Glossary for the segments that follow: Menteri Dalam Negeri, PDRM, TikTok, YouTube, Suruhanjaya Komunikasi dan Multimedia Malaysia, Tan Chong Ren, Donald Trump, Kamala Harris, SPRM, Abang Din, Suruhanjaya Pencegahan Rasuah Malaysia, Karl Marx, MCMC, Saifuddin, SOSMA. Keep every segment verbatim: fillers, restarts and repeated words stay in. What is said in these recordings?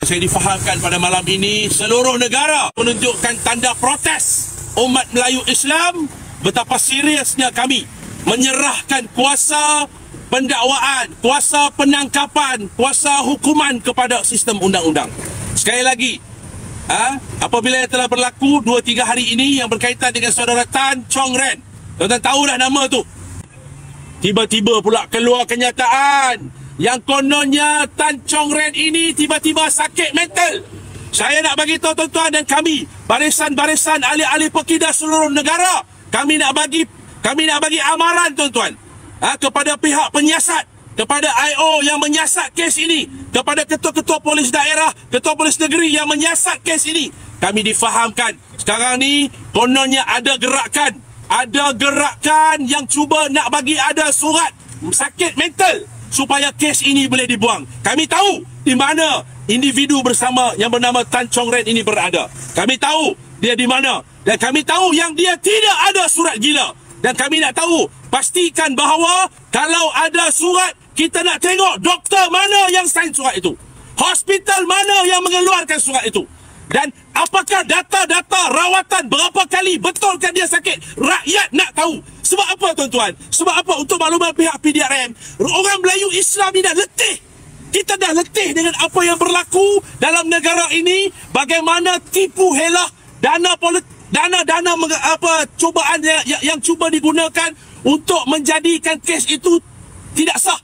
Saya difahamkan pada malam ini seluruh negara menunjukkan tanda protes umat Melayu Islam betapa seriusnya kami menyerahkan kuasa pendakwaan, kuasa penangkapan, kuasa hukuman kepada sistem undang-undang. Sekali lagi, ha? apabila yang telah berlaku dua tiga hari ini yang berkaitan dengan saudara Tan Chong Ren, tuan-tuan tahu dah nama tu. Tiba-tiba pula keluar kenyataan yang kononnya Tan Chong Ren ini tiba-tiba sakit mental. Saya nak bagi tahu tuan-tuan dan kami, barisan-barisan ahli-ahli pekidah seluruh negara, kami nak bagi kami nak bagi amaran tuan-tuan, ha, kepada pihak penyiasat, kepada I O yang menyiasat kes ini, kepada ketua-ketua polis daerah, ketua polis negeri yang menyiasat kes ini. Kami difahamkan sekarang ni kononnya ada gerakan, ada gerakan yang cuba nak bagi ada surat sakit mental supaya kes ini boleh dibuang. Kami tahu di mana individu bersama yang bernama Tan Chong Ren ini berada. Kami tahu dia di mana. Dan kami tahu yang dia tidak ada surat gila. Dan kami nak tahu, pastikan bahawa kalau ada surat, kita nak tengok doktor mana yang sign surat itu. Hospital mana yang mengeluarkan surat itu. Dan apakah data-data rawatan berapa kali betulkan dia sakit? Rakyat nak tahu. Sebab apa tuan-tuan? Sebab apa? Untuk makluman pihak P D R M, orang Melayu Islam ni dah letih. Kita dah letih dengan apa yang berlaku dalam negara ini. Bagaimana tipu helah dana politik, dana-dana apa cubaan yang, yang, yang cuba digunakan untuk menjadikan kes itu tidak sah.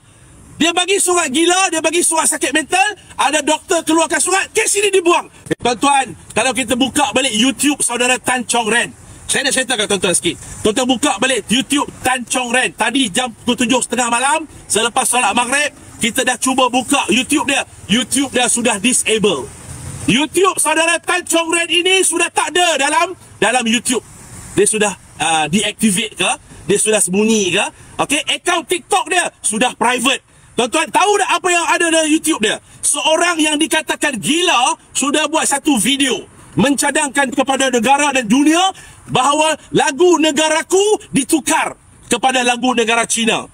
Dia bagi surat gila, dia bagi surat sakit mental, ada doktor keluarkan surat, kes ini dibuang. Tuan-tuan, kalau kita buka balik YouTube saudara Tan Chong Ren, saya nak ceritakan tuan-tuan sikit. Tuan-tuan buka balik YouTube Tan Chong Ren. Tadi jam tujuh tiga puluh malam, selepas solat maghrib, kita dah cuba buka YouTube dia. YouTube dia sudah disable. YouTube saudara Tan Chong Ren ini sudah tak ada dalam dalam YouTube. Dia sudah uh, deactivate ke? Dia sudah sembunyi ke? Okey, akaun TikTok dia sudah private. Tuan-tuan tahu tak apa yang ada dalam YouTube dia? Seorang yang dikatakan gila sudah buat satu video mencadangkan kepada negara dan dunia bahawa lagu negaraku ditukar kepada lagu negara China.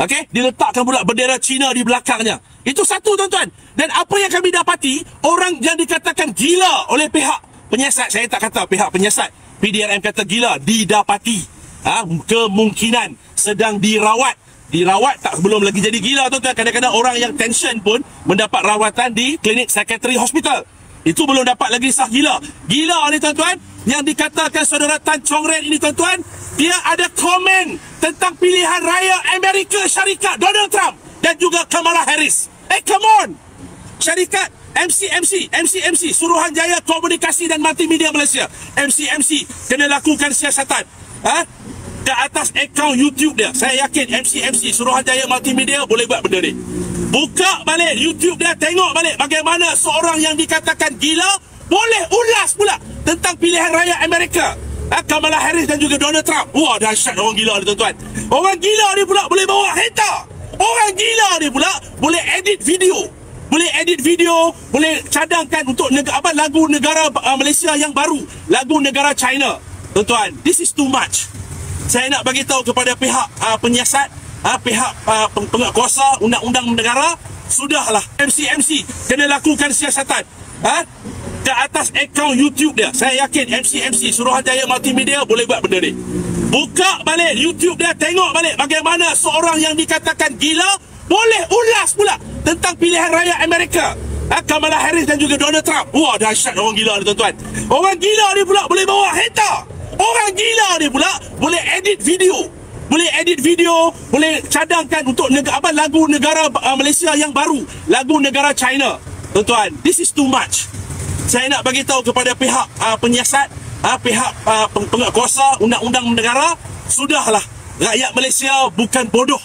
Okey, diletakkan pula bendera China di belakangnya. Itu satu tuan-tuan. Dan apa yang kami dapati, orang yang dikatakan gila oleh pihak penyiasat, saya tak kata pihak penyiasat, P D R M kata gila, didapati, ha, kemungkinan sedang dirawat. Dirawat tak belum lagi jadi gila tuan-tuan. Kadang-kadang orang yang tension pun mendapat rawatan di klinik psikiatri hospital. Itu belum dapat lagi sah gila. Gila ni tuan-tuan, yang dikatakan saudara Tan Chong Ren ini tuan-tuan, dia ada komen tentang pilihan raya Amerika Syarikat Donald Trump dan juga Kamala Harris. Eh, come on! Syarikat M C M C, M C M C, Suruhanjaya Komunikasi dan Multimedia Malaysia, M C M C, kena lakukan siasatan, ha, ke atas akaun YouTube dia. Saya yakin M C M C, Suruhanjaya Multimedia boleh buat benda ni. Buka balik YouTube dia, tengok balik bagaimana seorang yang dikatakan gila boleh ulas pula tentang pilihan raya Amerika, ha, Kamala Harris dan juga Donald Trump. Wah, dahsyat orang gila ni tuan-tuan. Orang gila ni pula boleh bawa kereta. Orang gila ni pula boleh edit video. Boleh edit video, boleh cadangkan untuk negara, apa, lagu negara uh, Malaysia yang baru, lagu negara China. Tuan-tuan, this is too much. Saya nak bagi tahu kepada pihak uh, penyiasat, uh, pihak uh, penguatkuasa undang-undang negara, sudahlah M C M C kena lakukan siasatan, ha, ke atas akaun YouTube dia. Saya yakin M C M C, Suruhanjaya Multimedia boleh buat benda ni. Buka balik YouTube dia, tengok balik bagaimana seorang yang dikatakan gila boleh ulas pula tentang pilihan raya Amerika, ha, Kamala Harris dan juga Donald Trump. Wah, dahsyat orang gila ni tuan-tuan. Orang gila ni pula boleh bawa kereta. Orang gila ni pula boleh edit video. Boleh edit video, boleh cadangkan untuk negara, apa, lagu negara uh, Malaysia yang baru, lagu negara China. Tuan-tuan, this is too much. Saya nak bagi tahu kepada pihak uh, penyiasat, ha, pihak uh, penguatkuasa undang-undang negara, sudahlah, rakyat Malaysia bukan bodoh.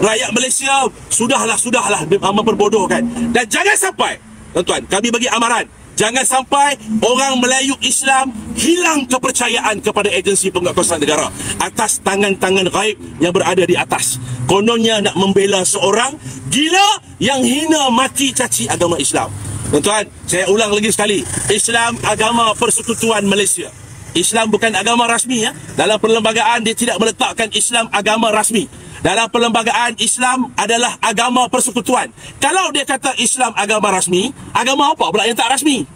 Rakyat Malaysia sudahlah sudahlah memperbodohkan. Dan jangan sampai tuan-tuan, kami bagi amaran, jangan sampai orang Melayu Islam hilang kepercayaan kepada agensi penguatkuasaan negara atas tangan-tangan gaib yang berada di atas, kononnya nak membela seorang gila yang hina mati caci agama Islam. Tuan-tuan, saya ulang lagi sekali, Islam agama persekutuan Malaysia. Islam bukan agama rasmi, ya. Dalam perlembagaan dia tidak meletakkan Islam agama rasmi. dalam perlembagaan Islam adalah agama persekutuan. Kalau dia kata Islam agama rasmi, agama apa pula yang tak rasmi?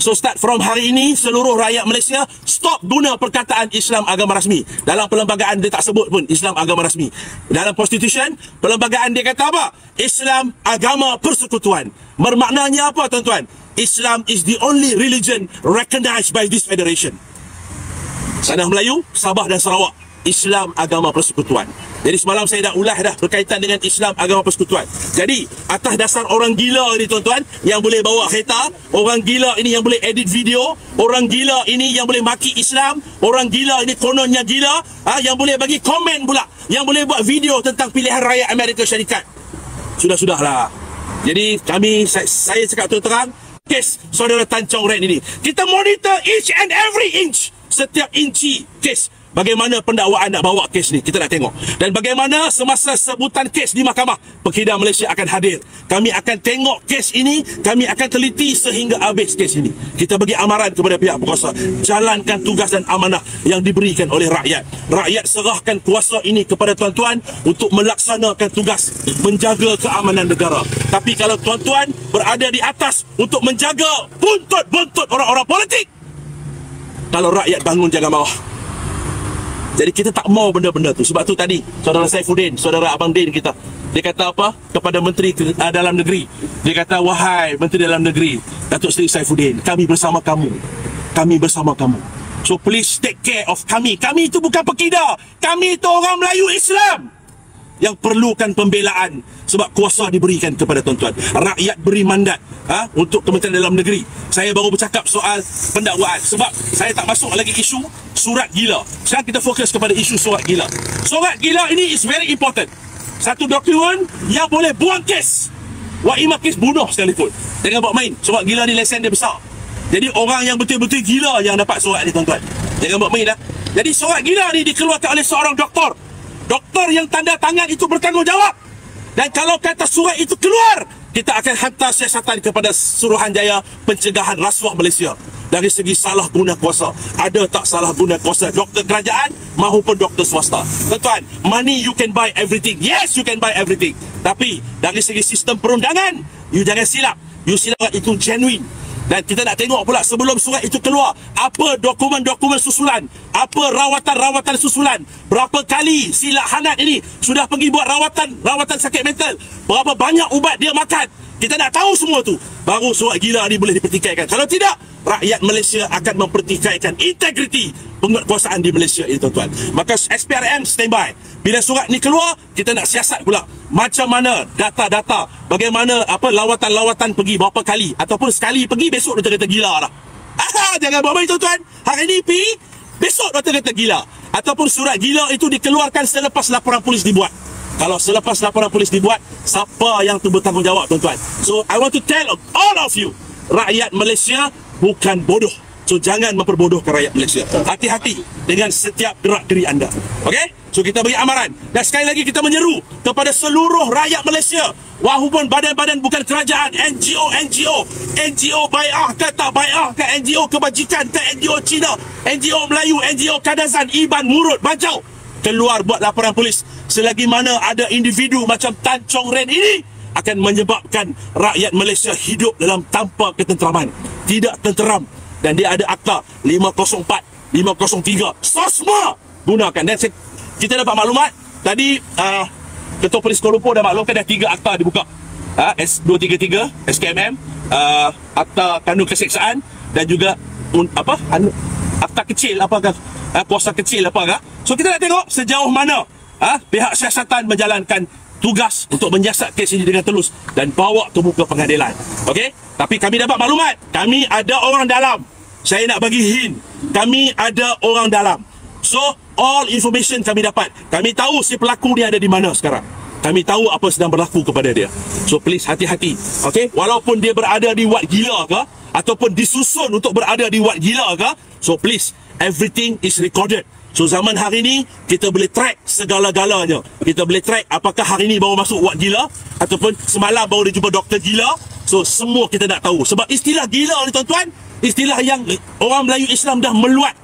So start from hari ini, seluruh rakyat Malaysia stop guna perkataan Islam agama rasmi. Dalam perlembagaan dia tak sebut pun Islam agama rasmi. Dalam constitution, perlembagaan dia kata apa? Islam agama persekutuan. Bermaknanya apa tuan-tuan? Islam is the only religion recognized by this federation. Tanah Melayu, Sabah dan Sarawak, Islam agama persekutuan. Jadi semalam saya dah ulas dah berkaitan dengan Islam agama persekutuan. Jadi atas dasar orang gila ni tuan-tuan, yang boleh bawa kereta, orang gila ini yang boleh edit video, orang gila ini yang boleh maki Islam, orang gila ini kononnya gila, ha, yang boleh bagi komen pula, yang boleh buat video tentang pilihan raya Amerika Syarikat. Sudah-sudahlah. Jadi kami, saya, saya cakap terang-terang, kes saudara Tan Chong Ren ini, kita monitor each and every inch, setiap inci kes. Bagaimana pendakwaan nak bawa kes ni, kita nak tengok. Dan bagaimana semasa sebutan kes di mahkamah, Pekidar Malaysia akan hadir. Kami akan tengok kes ini, kami akan teliti sehingga habis kes ini. Kita bagi amaran kepada pihak berkuasa, jalankan tugas dan amanah yang diberikan oleh rakyat. Rakyat serahkan kuasa ini kepada tuan-tuan untuk melaksanakan tugas menjaga keamanan negara. Tapi kalau tuan-tuan berada di atas untuk menjaga buntut-buntut orang-orang politik, kalau rakyat bangun jangan marah. Jadi kita tak mau benda-benda tu. Sebab tu tadi saudara Saifuddin, saudara Abang Din kita, dia kata apa? Kepada Menteri uh, Dalam Negeri. Dia kata, wahai Menteri Dalam Negeri Datuk Seri Saifuddin, kami bersama kamu. Kami bersama kamu. So please take care of kami. Kami itu bukan pekida. Kami itu orang Melayu Islam yang perlukan pembelaan. Sebab kuasa diberikan kepada tuan-tuan. Rakyat beri mandat ha, untuk Kementerian Dalam Negeri. Saya baru bercakap soal pendakwaan. Sebab saya tak masuk lagi isu surat gila. Sekarang kita fokus kepada isu surat gila. Surat gila ini is very important. Satu dokumen yang boleh buang kes. Waimah kes bunuh sekalipun. Jangan buat main. Surat gila ni lesen dia besar. Jadi orang yang betul-betul gila yang dapat surat ni tuan-tuan. Jangan buat main lah. Jadi surat gila ni dikeluarkan oleh seorang doktor. Doktor yang tanda tangan itu bertanggungjawab. Dan kalau kata surat itu keluar, kita akan hantar siasatan kepada Suruhanjaya Pencegahan Rasuah Malaysia. Dari segi salah guna kuasa, ada tak salah guna kuasa doktor kerajaan maupun doktor swasta. Tuan-tuan, money you can buy everything. Yes, you can buy everything. Tapi dari segi sistem perundangan, you jangan silap. You silap itu genuine. Dan kita nak tengok pula sebelum surat itu keluar, apa dokumen-dokumen susulan, apa rawatan-rawatan susulan, berapa kali sila hanat ini sudah pergi buat rawatan, rawatan sakit mental, berapa banyak ubat dia makan. Kita nak tahu semua tu, baru surat gila ni boleh dipertikaikan. Kalau tidak, rakyat Malaysia akan mempertikaikan integriti penguatkuasaan di Malaysia ini tuan-tuan. Maka S P R M standby. Bila surat ni keluar, kita nak siasat pula macam mana data-data, bagaimana apa lawatan-lawatan pergi berapa kali, ataupun sekali pergi besok doktor kata gila dah. Aha, jangan buat main tuan-tuan. Hari ni pergi, besok doktor kata gila. Ataupun surat gila itu dikeluarkan selepas laporan polis dibuat. Kalau selepas laporan polis dibuat, siapa yang tu bertanggungjawab tuan-tuan? So I want to tell all of you, rakyat Malaysia bukan bodoh. So jangan memperbodohkan rakyat Malaysia. Hati-hati dengan setiap gerak diri anda. Okey? So kita beri amaran. Dan sekali lagi kita menyeru kepada seluruh rakyat Malaysia, walaupun badan-badan bukan kerajaan, N G O N G O, N G O bai'ah ke tak bai'ah ke, N G O kebajikan ke, N G O Cina, N G O Melayu, N G O Kadazan, Iban, Murut, Bajau, keluar buat laporan polis. Selagi mana ada individu macam Tan Chong Ren ini, akan menyebabkan rakyat Malaysia hidup dalam tanpa ketenteraman. Tidak tenteram. Dan dia ada akta lima kosong empat, lima kosong tiga, SOSMA gunakan. Dan saya, kita dapat maklumat tadi uh, Ketua Polis Kuala Lumpur dah maklumkan dah tiga akta dibuka, uh, S dua tiga tiga, S K M M, uh, akta kanun keseksaan, dan juga un, apa anu, akta kecil apakah, uh, kuasa kecil apakah. So kita nak tengok sejauh mana uh, pihak siasatan menjalankan tugas untuk menyiasat kes ini dengan telus dan bawa ke muka pengadilan. Okey? Tapi kami dapat maklumat, kami ada orang dalam. Saya nak bagi hint, kami ada orang dalam. So, all information kami dapat. Kami tahu si pelaku ni ada di mana sekarang. Kami tahu apa sedang berlaku kepada dia. So, please hati-hati. Okay? Walaupun dia berada di wat gila ke, ataupun disusun untuk berada di wat gila ke, so please, everything is recorded. So zaman hari ni, kita boleh track segala-galanya. Kita boleh track apakah hari ni baru masuk wat gila, ataupun semalam baru dia jumpa doktor gila. So semua kita nak tahu. Sebab istilah gila ni tuan-tuan, istilah yang orang Melayu Islam dah meluat,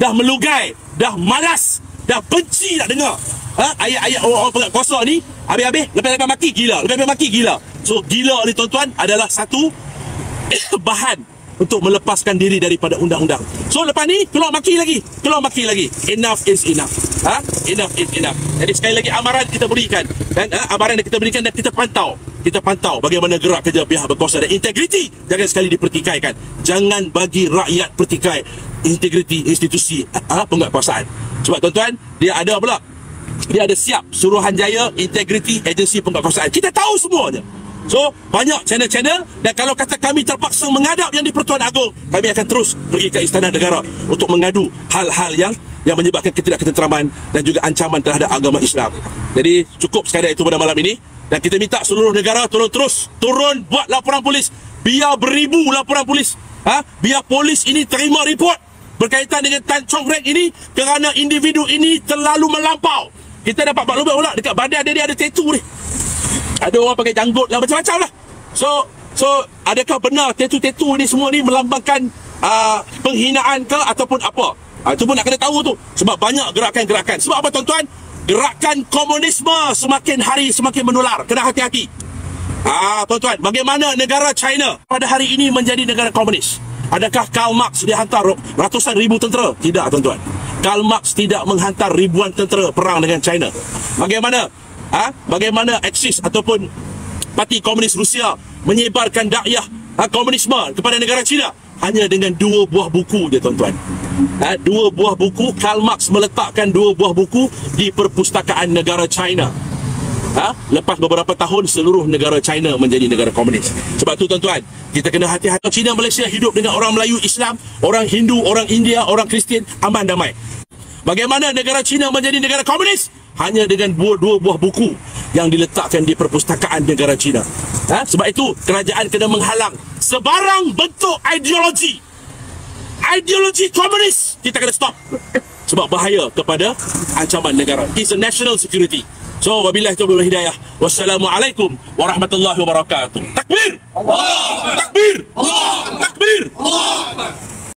dah melugai, dah malas, dah benci nak dengar. Ha? Ayat-ayat orang-orang penguasa ni habis-habis lepas-lepas maki gila, lepas-lepas maki gila. So gila ni tuan-tuan adalah satu bahan untuk melepaskan diri daripada undang-undang. So lepas ni keluar maki lagi, keluar maki lagi. Enough is enough. Ha? Enough is enough. Jadi sekali lagi amaran kita berikan dan ha? amaran yang kita berikan dan kita pantau. Kita pantau bagaimana gerak kerja pihak berkuasa dan integriti jangan sekali dipertikaikan. Jangan bagi rakyat pertikai integriti institusi ha? penguatkuasaan. Sebab tuan-tuan, dia ada pula. Dia ada siap Suruhanjaya Integriti Agensi Penguatkuasaan. Kita tahu semuanya. So, banyak channel-channel dan kalau kata kami terpaksa menghadap Yang di-Pertuan Agong, kami akan terus pergi ke Istana Negara untuk mengadu hal-hal yang yang menyebabkan ketidakketenteraman dan juga ancaman terhadap agama Islam. Jadi, cukup sekadar itu pada malam ini dan kita minta seluruh negara tolong terus turun buat laporan polis. Biar beribu laporan polis. Ha? Biar polis ini terima report berkaitan dengan Tan Chong Ren ini kerana individu ini terlalu melampau. Kita dapat maklumat pula dekat badan dia, dia ada tattoo ni. Ada orang pakai janggut lah, macam-macam lah. So, so adakah benar tattoo-tattoo ni semua ni melambangkan uh, penghinaan ke ataupun apa? Uh, itu pun nak kena tahu tu. Sebab banyak gerakan-gerakan. Sebab apa tuan-tuan? Gerakan komunisme semakin hari semakin menular. Kena hati-hati. Ah, tuan-tuan, bagaimana negara China pada hari ini menjadi negara komunis? Adakah Karl Marx dia hantar ratusan ribu tentera? Tidak tuan-tuan. Karl Marx tidak menghantar ribuan tentera perang dengan China. Bagaimana? Ha? Bagaimana Axis ataupun Parti Komunis Rusia menyebarkan dakwah ha, komunisme kepada negara China? Hanya dengan dua buah buku je tuan-tuan. Ha, dua buah buku, Karl Marx meletakkan dua buah buku di perpustakaan negara China. Ha? Lepas beberapa tahun seluruh negara China menjadi negara komunis. Sebab tu tuan-tuan, kita kena hati-hati. China Malaysia hidup dengan orang Melayu, Islam, orang Hindu, orang India, orang Kristian, aman damai. Bagaimana negara China menjadi negara komunis? Hanya dengan dua, dua buah buku yang diletakkan di perpustakaan negara China. Ha? Sebab itu kerajaan kena menghalang sebarang bentuk ideologi. Ideologi komunis kita kena stop. Sebab bahaya kepada ancaman negara. It's a national security. So, wabillahi taufiq wal hidayah. Wassalamualaikum warahmatullahi wabarakatuh. Takbir! Allah! Takbir! Allah! Takbir! Allah!